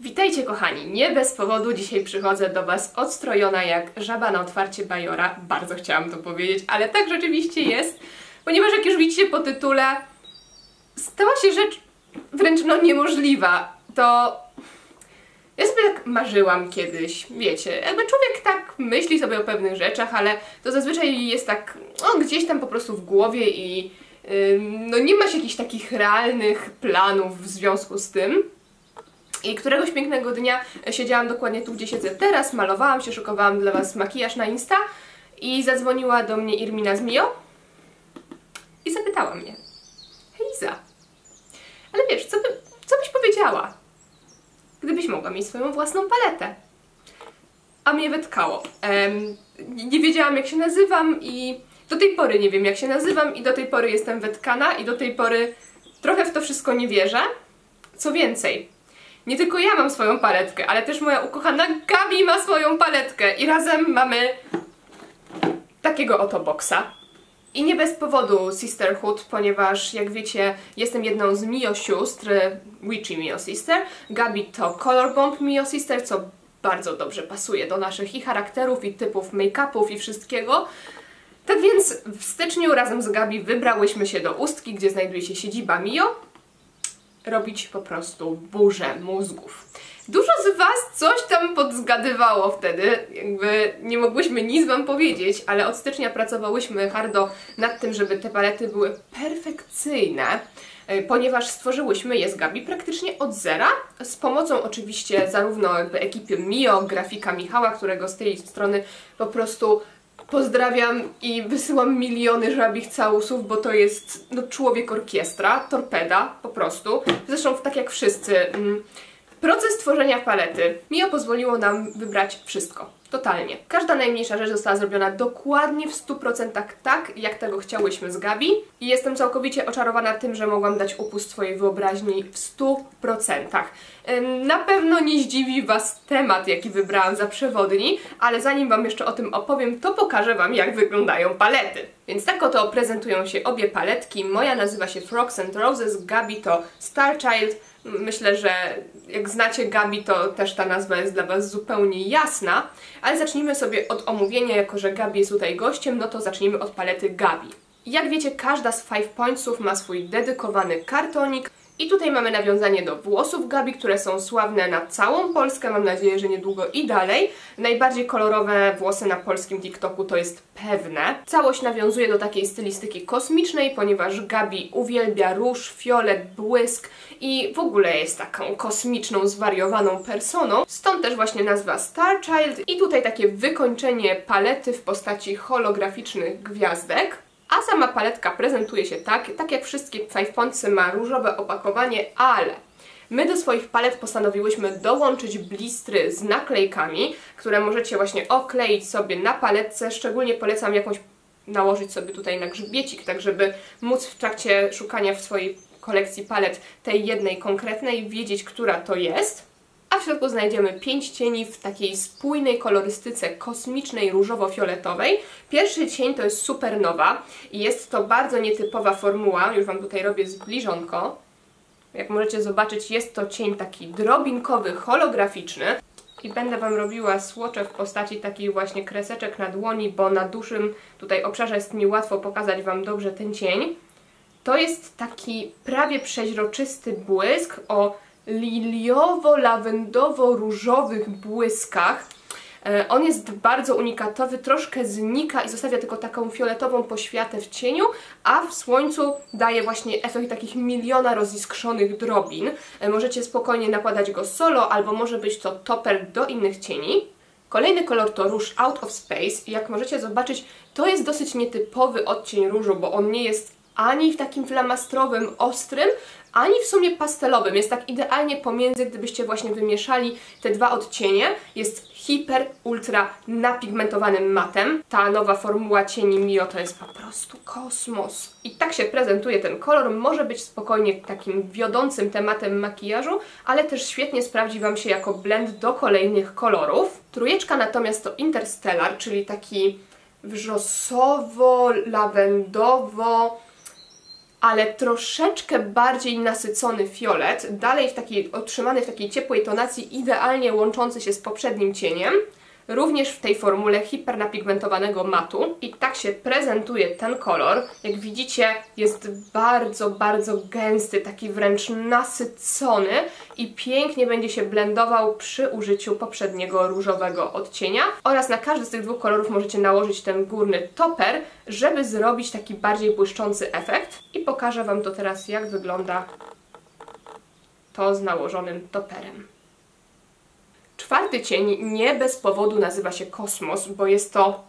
Witajcie kochani, nie bez powodu dzisiaj przychodzę do Was odstrojona jak żaba na otwarcie bajora. Bardzo chciałam to powiedzieć, ale tak rzeczywiście jest, ponieważ jak już widzicie po tytule, stała się rzecz wręcz niemożliwa. To ja sobie tak marzyłam kiedyś, wiecie, jakby człowiek tak myśli sobie o pewnych rzeczach, ale to zazwyczaj jest tak gdzieś tam po prostu w głowie i nie ma się jakichś takich realnych planów w związku z tym. I któregoś pięknego dnia siedziałam dokładnie tu, gdzie siedzę teraz, malowałam się, szykowałam dla Was makijaż na Insta i zadzwoniła do mnie Irmina z Mio i zapytała mnie: hej Iza, ale wiesz, co byś powiedziała, gdybyś mogła mieć swoją własną paletę? A mnie wytkało. Nie wiedziałam, jak się nazywam i do tej pory nie wiem, jak się nazywam i do tej pory jestem wytkana i do tej pory trochę w to wszystko nie wierzę. Co więcej, nie tylko ja mam swoją paletkę, ale też moja ukochana Gabi ma swoją paletkę i razem mamy takiego oto boksa. I nie bez powodu sisterhood, ponieważ jak wiecie, jestem jedną z Mio sióstr, Witchy Mio Sister. Gabi to Colorbomb Mio Sister, co bardzo dobrze pasuje do naszych i charakterów, i typów make-upów, i wszystkiego. Tak więc w styczniu razem z Gabi wybrałyśmy się do Ustki, gdzie znajduje się siedziba Mio, robić po prostu burzę mózgów. Dużo z Was coś tam podzgadywało wtedy, jakby nie mogłyśmy nic Wam powiedzieć, ale od stycznia pracowałyśmy hardo nad tym, żeby te palety były perfekcyjne, ponieważ stworzyłyśmy je z Gabi praktycznie od zera, z pomocą oczywiście zarówno jakby ekipy Mio, grafika Michała, którego z tej strony po prostu pozdrawiam i wysyłam miliony żabich całusów, bo to jest człowiek orkiestra, torpeda po prostu. Zresztą tak jak wszyscy. Proces tworzenia palety Mio pozwoliło nam wybrać wszystko, totalnie. Każda najmniejsza rzecz została zrobiona dokładnie w 100% tak, jak tego chciałyśmy z Gabi. I jestem całkowicie oczarowana tym, że mogłam dać upust swojej wyobraźni w 100%. Na pewno nie zdziwi Was temat, jaki wybrałam za przewodni, ale zanim Wam jeszcze o tym opowiem, to pokażę Wam, jak wyglądają palety. Więc tak oto prezentują się obie paletki. Moja nazywa się Frogs and Roses, Gabi to Starchild. Myślę, że jak znacie Gabi, to też ta nazwa jest dla Was zupełnie jasna. Ale zacznijmy sobie od omówienia, jako że Gabi jest tutaj gościem, no to zacznijmy od palety Gabi. Jak wiecie, każda z Five Pointsów ma swój dedykowany kartonik. I tutaj mamy nawiązanie do włosów Gabi, które są sławne na całą Polskę, mam nadzieję, że niedługo i dalej. Najbardziej kolorowe włosy na polskim TikToku, to jest pewne. Całość nawiązuje do takiej stylistyki kosmicznej, ponieważ Gabi uwielbia róż, fiolet, błysk i w ogóle jest taką kosmiczną, zwariowaną personą. Stąd też właśnie nazwa Starchild i tutaj takie wykończenie palety w postaci holograficznych gwiazdek. A sama paletka prezentuje się tak jak wszystkie Five Pointsy, ma różowe opakowanie, ale my do swoich palet postanowiłyśmy dołączyć blistry z naklejkami, które możecie właśnie okleić sobie na paletce. Szczególnie polecam jakąś nałożyć sobie tutaj na grzbiecik, tak żeby móc w trakcie szukania w swojej kolekcji palet tej jednej konkretnej wiedzieć, która to jest. A w środku znajdziemy 5 cieni w takiej spójnej kolorystyce kosmicznej, różowo-fioletowej. Pierwszy cień to jest Supernowa i jest to bardzo nietypowa formuła, już Wam tutaj robię zbliżonko. Jak możecie zobaczyć, jest to cień taki drobinkowy, holograficzny. I będę Wam robiła słocze w postaci takich właśnie kreseczek na dłoni, bo na dużym tutaj obszarze jest mi łatwo pokazać Wam dobrze ten cień. To jest taki prawie przeźroczysty błysk o liliowo-lawendowo-różowych błyskach. On jest bardzo unikatowy, troszkę znika i zostawia tylko taką fioletową poświatę w cieniu, a w słońcu daje właśnie efekt takich miliona roziskrzonych drobin. Możecie spokojnie nakładać go solo, albo może być to topper do innych cieni. Kolejny kolor to róż Out of Space i jak możecie zobaczyć, to jest dosyć nietypowy odcień różu, bo on nie jest ani w takim flamastrowym, ostrym, ani w sumie pastelowym. Jest tak idealnie pomiędzy, gdybyście właśnie wymieszali te dwa odcienie. Jest hiper, ultra napigmentowanym matem. Ta nowa formuła cieni Mio to jest po prostu kosmos. I tak się prezentuje ten kolor. Może być spokojnie takim wiodącym tematem makijażu, ale też świetnie sprawdzi Wam się jako blend do kolejnych kolorów. Trójeczka natomiast to Interstellar, czyli taki wrzosowo, lawendowo ale troszeczkę bardziej nasycony fiolet, dalej otrzymany w takiej ciepłej tonacji, idealnie łączący się z poprzednim cieniem, również w tej formule hipernapigmentowanego matu. I tak się prezentuje ten kolor. Jak widzicie, jest bardzo, bardzo gęsty, taki wręcz nasycony i pięknie będzie się blendował przy użyciu poprzedniego różowego odcienia. Oraz na każdy z tych dwóch kolorów możecie nałożyć ten górny topper, żeby zrobić taki bardziej błyszczący efekt. I pokażę Wam to teraz, jak wygląda to z nałożonym topperem. Czwarty cień nie bez powodu nazywa się Kosmos, bo jest to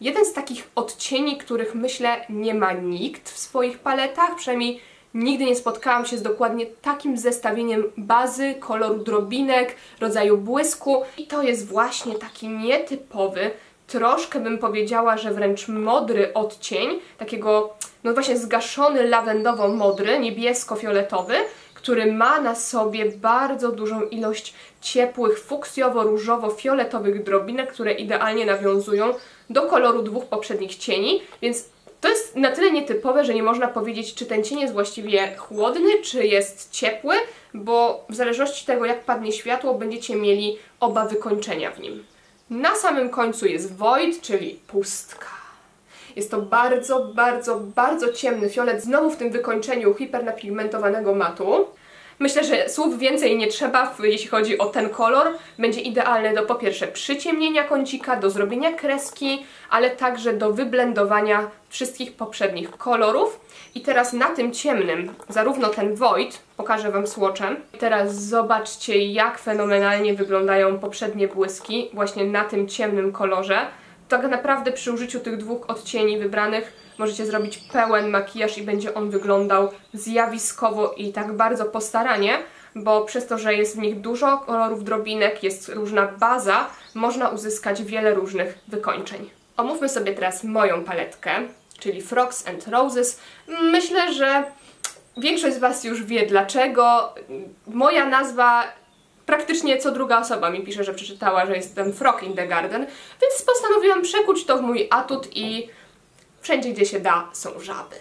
jeden z takich odcieni, których myślę nie ma nikt w swoich paletach, przynajmniej nigdy nie spotkałam się z dokładnie takim zestawieniem bazy, koloru drobinek, rodzaju błysku i to jest właśnie taki nietypowy, troszkę bym powiedziała, że wręcz modry odcień, takiego no właśnie zgaszony lawendowo modry, niebiesko-fioletowy, który ma na sobie bardzo dużą ilość ciepłych, fuksjowo-różowo-fioletowych drobinek, które idealnie nawiązują do koloru dwóch poprzednich cieni, więc to jest na tyle nietypowe, że nie można powiedzieć, czy ten cień jest właściwie chłodny, czy jest ciepły, bo w zależności od tego, jak padnie światło, będziecie mieli oba wykończenia w nim. Na samym końcu jest Void, czyli pustka. Jest to bardzo, bardzo, bardzo ciemny fiolet, znowu w tym wykończeniu hipernapigmentowanego matu. Myślę, że słów więcej nie trzeba, jeśli chodzi o ten kolor. Będzie idealny do po pierwsze przyciemnienia kącika, do zrobienia kreski, ale także do wyblendowania wszystkich poprzednich kolorów. I teraz na tym ciemnym, zarówno ten Void, pokażę Wam swatchem. I teraz zobaczcie, jak fenomenalnie wyglądają poprzednie błyski właśnie na tym ciemnym kolorze. Tak naprawdę przy użyciu tych dwóch odcieni wybranych możecie zrobić pełen makijaż i będzie on wyglądał zjawiskowo i tak bardzo postaranie, bo przez to, że jest w nich dużo kolorów drobinek, jest różna baza, można uzyskać wiele różnych wykończeń. Omówmy sobie teraz moją paletkę, czyli Frogs and Roses. Myślę, że większość z Was już wie dlaczego. Moja nazwa... Praktycznie co druga osoba mi pisze, że przeczytała, że jestem frog in the garden, więc postanowiłam przekuć to w mój atut i wszędzie, gdzie się da, są żaby.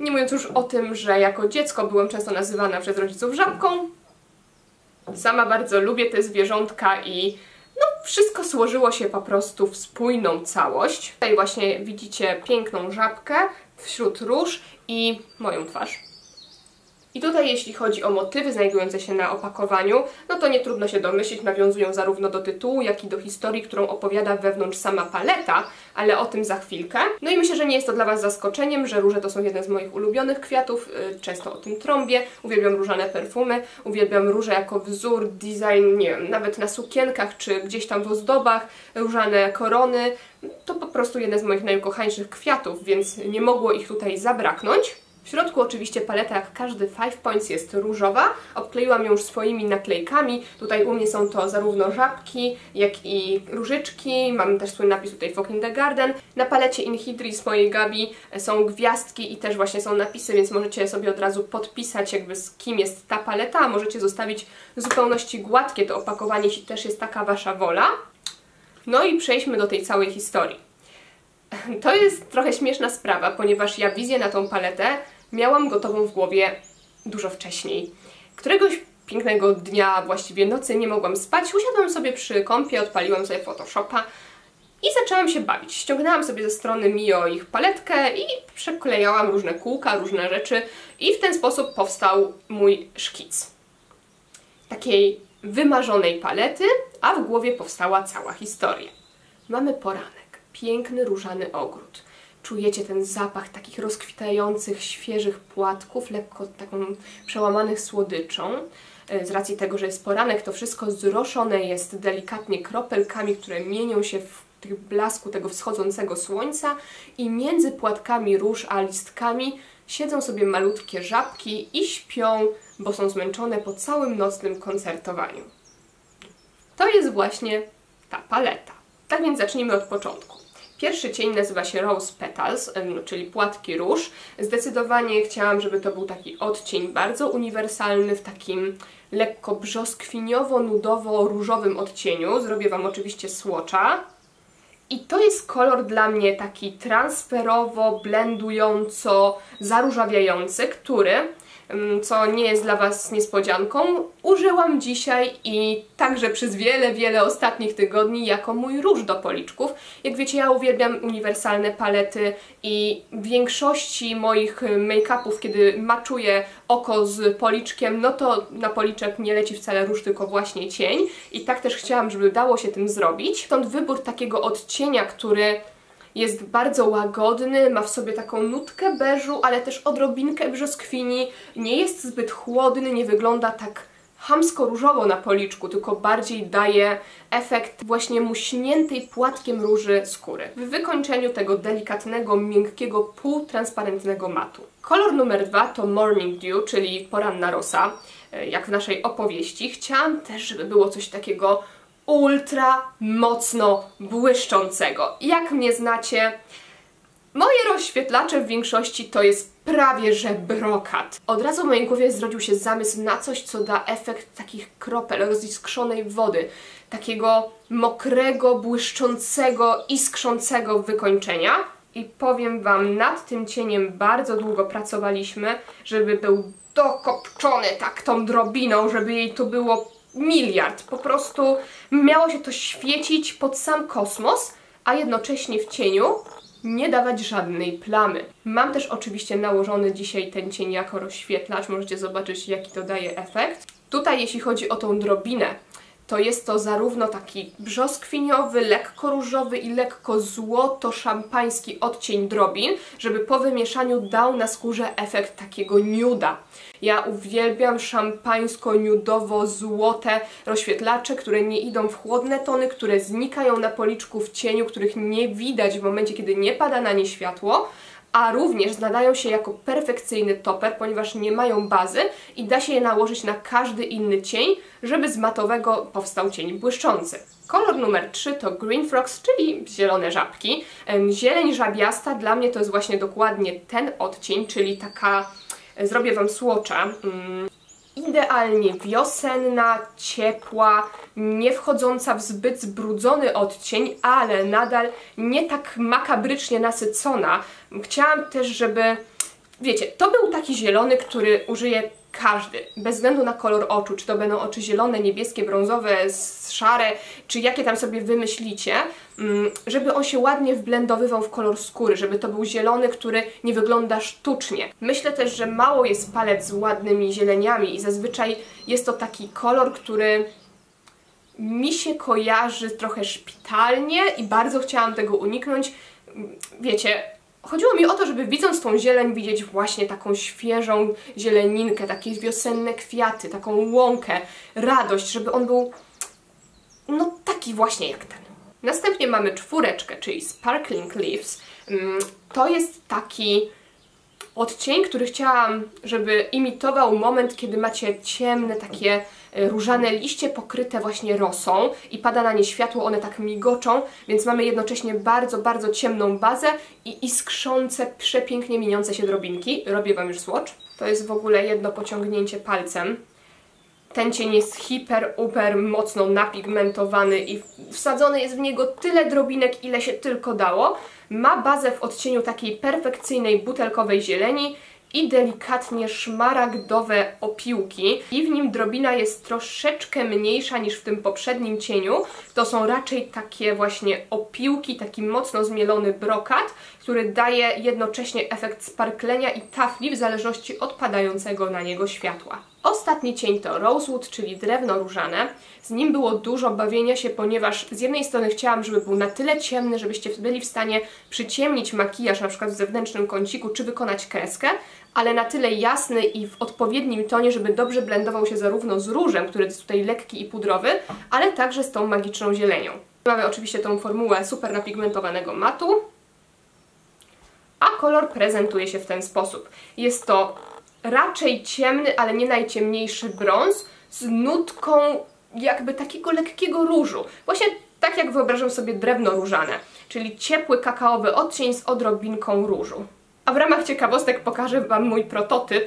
Nie mówiąc już o tym, że jako dziecko byłam często nazywana przez rodziców żabką. Sama bardzo lubię te zwierzątka i no, wszystko złożyło się po prostu w spójną całość. Tutaj właśnie widzicie piękną żabkę wśród róż i moją twarz. I tutaj jeśli chodzi o motywy znajdujące się na opakowaniu, no to nie trudno się domyślić, nawiązują zarówno do tytułu, jak i do historii, którą opowiada wewnątrz sama paleta, ale o tym za chwilkę. No i myślę, że nie jest to dla Was zaskoczeniem, że róże to są jeden z moich ulubionych kwiatów, często o tym trąbię, uwielbiam różane perfumy, uwielbiam róże jako wzór, design, nie wiem, nawet na sukienkach czy gdzieś tam w ozdobach, różane korony, to po prostu jeden z moich najukochańszych kwiatów, więc nie mogło ich tutaj zabraknąć. W środku oczywiście paleta, jak każdy Five Points, jest różowa. Obkleiłam ją już swoimi naklejkami. Tutaj u mnie są to zarówno żabki, jak i różyczki. Mam też swój napis tutaj Frog in the Garden. Na palecie Inhydris mojej Gabi są gwiazdki i też właśnie są napisy, więc możecie sobie od razu podpisać jakby z kim jest ta paleta, a możecie zostawić w zupełności gładkie to opakowanie, jeśli też jest taka Wasza wola. No i przejdźmy do tej całej historii. To jest trochę śmieszna sprawa, ponieważ ja wizję na tą paletę miałam gotową w głowie dużo wcześniej. Któregoś pięknego dnia, właściwie nocy, nie mogłam spać, usiadłam sobie przy kompie, odpaliłam sobie Photoshopa i zaczęłam się bawić. Ściągnęłam sobie ze strony Mio ich paletkę i przeklejałam różne kółka, różne rzeczy i w ten sposób powstał mój szkic. Takiej wymarzonej palety, a w głowie powstała cała historia. Mamy poranek. Piękny różany ogród. Czujecie ten zapach takich rozkwitających, świeżych płatków, lekko taką przełamanych słodyczą. Z racji tego, że jest poranek, to wszystko zroszone jest delikatnie kropelkami, które mienią się w tych blasku tego wschodzącego słońca i między płatkami róż a listkami siedzą sobie malutkie żabki i śpią, bo są zmęczone po całym nocnym koncertowaniu. To jest właśnie ta paleta. Tak więc zacznijmy od początku. Pierwszy cień nazywa się Rose Petals, czyli płatki róż. Zdecydowanie chciałam, żeby to był taki odcień bardzo uniwersalny, w takim lekko brzoskwiniowo-nudowo-różowym odcieniu. Zrobię Wam oczywiście swatcha. I to jest kolor dla mnie taki transferowo, blendująco, zaróżawiający, który, co nie jest dla Was niespodzianką, użyłam dzisiaj i także przez wiele ostatnich tygodni jako mój róż do policzków. Jak wiecie, ja uwielbiam uniwersalne palety i w większości moich make-upów, kiedy maczuję oko z policzkiem, no to na policzek nie leci wcale róż, tylko właśnie cień. I tak też chciałam, żeby dało się tym zrobić. Stąd wybór takiego odcienia, który jest bardzo łagodny, ma w sobie taką nutkę beżu, ale też odrobinkę brzoskwini, nie jest zbyt chłodny, nie wygląda tak chamsko różowo na policzku, tylko bardziej daje efekt właśnie muśniętej płatkiem róży skóry w wykończeniu tego delikatnego, miękkiego, półtransparentnego matu. Kolor numer 2 to Morning Dew, czyli poranna rosa, jak w naszej opowieści. Chciałam też, żeby było coś takiego ultra mocno błyszczącego. Jak mnie znacie, moje rozświetlacze w większości to jest prawie że brokat. Od razu w mojej głowie zrodził się zamysł na coś, co da efekt takich kropel roziskrzonej wody, takiego mokrego, błyszczącego, iskrzącego wykończenia. I powiem Wam, nad tym cieniem bardzo długo pracowaliśmy, żeby był dokopczony tak tą drobiną, żeby jej tu było miliard. Po prostu miało się to świecić pod sam kosmos, a jednocześnie w cieniu nie dawać żadnej plamy. Mam też oczywiście nałożony dzisiaj ten cień jako rozświetlacz, możecie zobaczyć, jaki to daje efekt. Tutaj jeśli chodzi o tą drobinę, to jest to zarówno taki brzoskwiniowy, lekko różowy i lekko złoto-szampański odcień drobin, żeby po wymieszaniu dał na skórze efekt takiego niuda. Ja uwielbiam szampańsko-niudowo-złote rozświetlacze, które nie idą w chłodne tony, które znikają na policzku w cieniu, których nie widać w momencie, kiedy nie pada na nie światło, a również nadają się jako perfekcyjny toper, ponieważ nie mają bazy i da się je nałożyć na każdy inny cień, żeby z matowego powstał cień błyszczący. Kolor numer 3 to Green Frogs, czyli zielone żabki. Zieleń żabiasta dla mnie to jest właśnie dokładnie ten odcień, czyli taka, zrobię Wam słocza, idealnie wiosenna, ciepła, nie wchodząca w zbyt zbrudzony odcień, ale nadal nie tak makabrycznie nasycona. Chciałam też, żeby, wiecie, to był taki zielony, który użyje każdy, bez względu na kolor oczu, czy to będą oczy zielone, niebieskie, brązowe, szare, czy jakie tam sobie wymyślicie, żeby on się ładnie wblendowywał w kolor skóry, żeby to był zielony, który nie wygląda sztucznie. Myślę też, że mało jest palet z ładnymi zieleniami i zazwyczaj jest to taki kolor, który mi się kojarzy trochę szpitalnie i bardzo chciałam tego uniknąć. Wiecie, chodziło mi o to, żeby widząc tą zieleń widzieć właśnie taką świeżą zieleninkę, takie wiosenne kwiaty, taką łąkę, radość, żeby on był no taki właśnie jak ten. Następnie mamy 4, czyli Sparkling Leaves. To jest taki odcień, który chciałam, żeby imitował moment, kiedy macie ciemne, takie różane liście pokryte właśnie rosą i pada na nie światło, one tak migoczą, więc mamy jednocześnie bardzo ciemną bazę i iskrzące, przepięknie mieniące się drobinki. Robię Wam już swatch. To jest w ogóle jedno pociągnięcie palcem. Ten cień jest hiper, uper mocno napigmentowany i wsadzone jest w niego tyle drobinek, ile się tylko dało. Ma bazę w odcieniu takiej perfekcyjnej butelkowej zieleni i delikatnie szmaragdowe opiłki. I w nim drobina jest troszeczkę mniejsza niż w tym poprzednim cieniu. To są raczej takie właśnie opiłki, taki mocno zmielony brokat, który daje jednocześnie efekt sparklenia i tafli w zależności od padającego na niego światła. Ostatni cień to Rosewood, czyli drewno różane. Z nim było dużo bawienia się, ponieważ z jednej strony chciałam, żeby był na tyle ciemny, żebyście byli w stanie przyciemnić makijaż na przykład w zewnętrznym kąciku, czy wykonać kreskę, ale na tyle jasny i w odpowiednim tonie, żeby dobrze blendował się zarówno z różem, który jest tutaj lekki i pudrowy, ale także z tą magiczną zielenią. Mamy oczywiście tą formułę super napigmentowanego matu, a kolor prezentuje się w ten sposób. Jest to raczej ciemny, ale nie najciemniejszy brąz z nutką jakby takiego lekkiego różu. Właśnie tak jak wyobrażam sobie drewno różane, czyli ciepły kakaowy odcień z odrobinką różu. A w ramach ciekawostek pokażę Wam mój prototyp,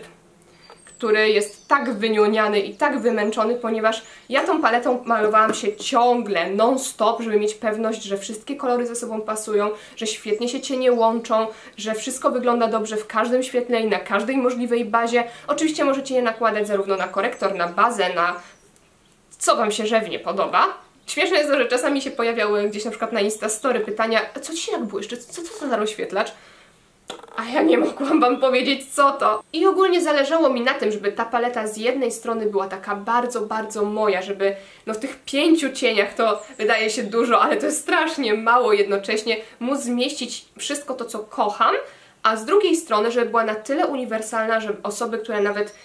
który jest tak wynioniany i tak wymęczony, ponieważ ja tą paletą malowałam się ciągle, non-stop, żeby mieć pewność, że wszystkie kolory ze sobą pasują, że świetnie się cienie łączą, że wszystko wygląda dobrze w każdym świetle i na każdej możliwej bazie. Oczywiście możecie je nakładać zarówno na korektor, na bazę, na co Wam się żywnie podoba. Śmieszne jest to, że czasami się pojawiały gdzieś na przykład na Instastory pytania, co ci tak błyszczy, co to za rozświetlacz? A ja nie mogłam Wam powiedzieć, co to. I ogólnie zależało mi na tym, żeby ta paleta z jednej strony była taka bardzo, bardzo moja, żeby no w tych 5 cieniach to wydaje się dużo, ale to jest strasznie mało jednocześnie, móc zmieścić wszystko to, co kocham, a z drugiej strony, żeby była na tyle uniwersalna, że osoby, które nawet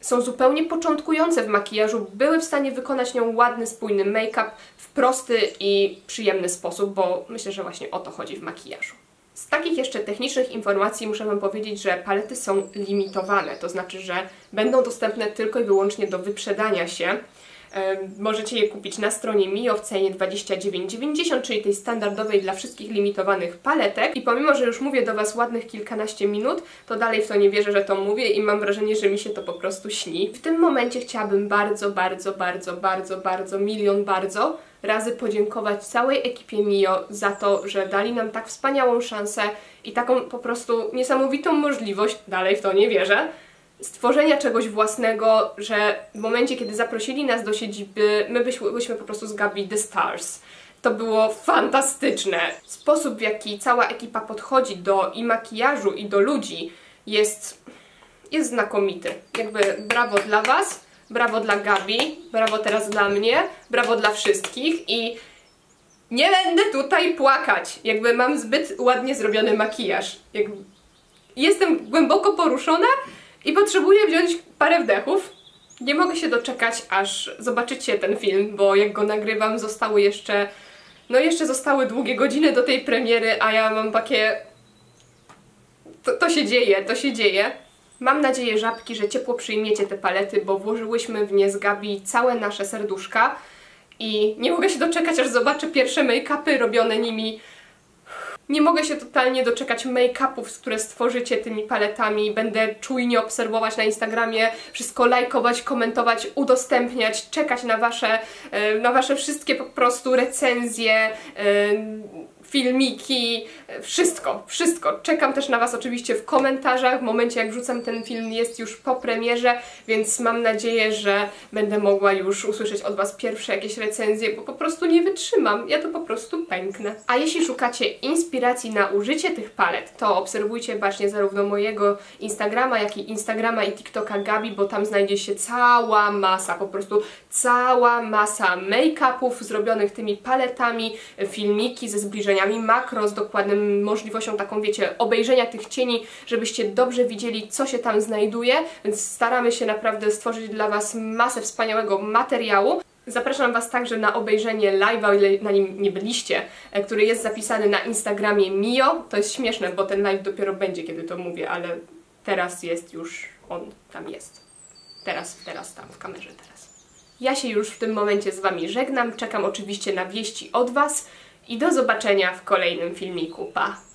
są zupełnie początkujące w makijażu, były w stanie wykonać nią ładny, spójny make-up w prosty i przyjemny sposób, bo myślę, że właśnie o to chodzi w makijażu. Z takich jeszcze technicznych informacji muszę Wam powiedzieć, że palety są limitowane, to znaczy, że będą dostępne tylko i wyłącznie do wyprzedania się. Możecie je kupić na stronie Mio w cenie 29,90, czyli tej standardowej dla wszystkich limitowanych paletek. I pomimo, że już mówię do Was ładnych kilkanaście minut, to dalej w to nie wierzę, że to mówię i mam wrażenie, że mi się to po prostu śni. W tym momencie chciałabym bardzo razy podziękować całej ekipie Mio za to, że dali nam tak wspaniałą szansę i taką po prostu niesamowitą możliwość, dalej w to nie wierzę, stworzenia czegoś własnego, że w momencie, kiedy zaprosili nas do siedziby, my byliśmy po prostu z Gabi the stars. To było fantastyczne. Sposób, w jaki cała ekipa podchodzi do i makijażu, i do ludzi jest znakomity. Jakby brawo dla Was, brawo dla Gabi, brawo teraz dla mnie, brawo dla wszystkich i nie będę tutaj płakać. Jakby mam zbyt ładnie zrobiony makijaż. Jakby jestem głęboko poruszona i potrzebuję wziąć parę wdechów. Nie mogę się doczekać, aż zobaczycie ten film, bo jak go nagrywam, zostały jeszcze... No jeszcze zostały długie godziny do tej premiery, a ja mam takie... To się dzieje. Mam nadzieję, żabki, że ciepło przyjmiecie te palety, bo włożyłyśmy w nie z Gabi całe nasze serduszka i nie mogę się doczekać, aż zobaczę pierwsze make-upy robione nimi. Nie mogę się totalnie doczekać make-upów, które stworzycie tymi paletami. Będę czujnie obserwować na Instagramie, wszystko lajkować, komentować, udostępniać, czekać na wasze wszystkie po prostu recenzje, filmiki, wszystko. Czekam też na Was oczywiście w komentarzach. W momencie, jak wrzucam ten film, jest już po premierze, więc mam nadzieję, że będę mogła już usłyszeć od Was pierwsze jakieś recenzje, bo po prostu nie wytrzymam. Ja to po prostu pęknę. A jeśli szukacie inspiracji na użycie tych palet, to obserwujcie bacznie zarówno mojego Instagrama, jak i Instagrama i TikToka Gabi, bo tam znajdzie się cała masa, po prostu cała masa make-upów zrobionych tymi paletami, filmiki ze zbliżenia makro z dokładnym możliwością taką, wiecie, obejrzenia tych cieni, żebyście dobrze widzieli, co się tam znajduje, więc staramy się naprawdę stworzyć dla Was masę wspaniałego materiału. Zapraszam Was także na obejrzenie live'a, o ile na nim nie byliście, który jest zapisany na Instagramie Mio. To jest śmieszne, bo ten live dopiero będzie, kiedy to mówię, ale teraz jest już, on tam jest. Teraz tam, w kamerze teraz. Ja się już w tym momencie z Wami żegnam, czekam oczywiście na wieści od Was. I do zobaczenia w kolejnym filmiku. Pa!